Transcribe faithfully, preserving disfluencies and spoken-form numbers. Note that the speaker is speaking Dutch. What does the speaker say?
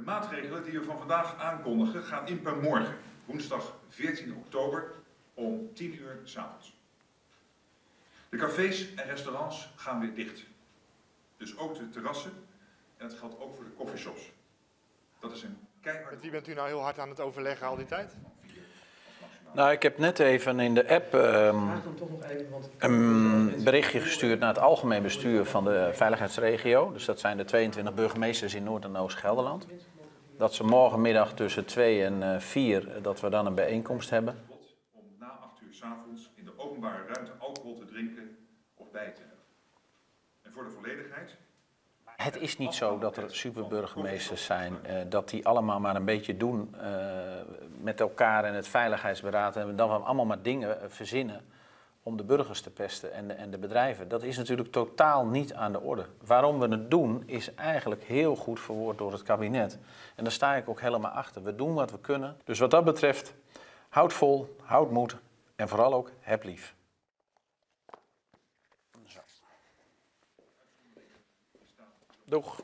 De maatregelen die we van vandaag aankondigen gaan in per morgen, woensdag veertien oktober, om tien uur 's avonds. De cafés en restaurants gaan weer dicht. Dus ook de terrassen, en dat geldt ook voor de coffeeshops. Dat is een keihard... Met wie bent u nou heel hard aan het overleggen al die tijd? Nou, ik heb net even in de app um, een berichtje gestuurd naar het algemeen bestuur van de Veiligheidsregio. Dus dat zijn de tweeëntwintig burgemeesters in Noord- en Oost-Gelderland. Dat ze morgenmiddag tussen twee en vier, dat we dan een bijeenkomst hebben. ...om na acht uur 's avonds in de openbare ruimte alcohol te drinken of bij te hebben. En voor de volledigheid... Het is niet zo dat er superburgemeesters zijn, eh, dat die allemaal maar een beetje doen eh, met elkaar en het Veiligheidsberaad. En dan gaan we allemaal maar dingen verzinnen om de burgers te pesten en de, en de bedrijven. Dat is natuurlijk totaal niet aan de orde. Waarom we het doen is eigenlijk heel goed verwoord door het kabinet. En daar sta ik ook helemaal achter. We doen wat we kunnen. Dus wat dat betreft, houd vol, houd moed en vooral ook heb lief. Doeg.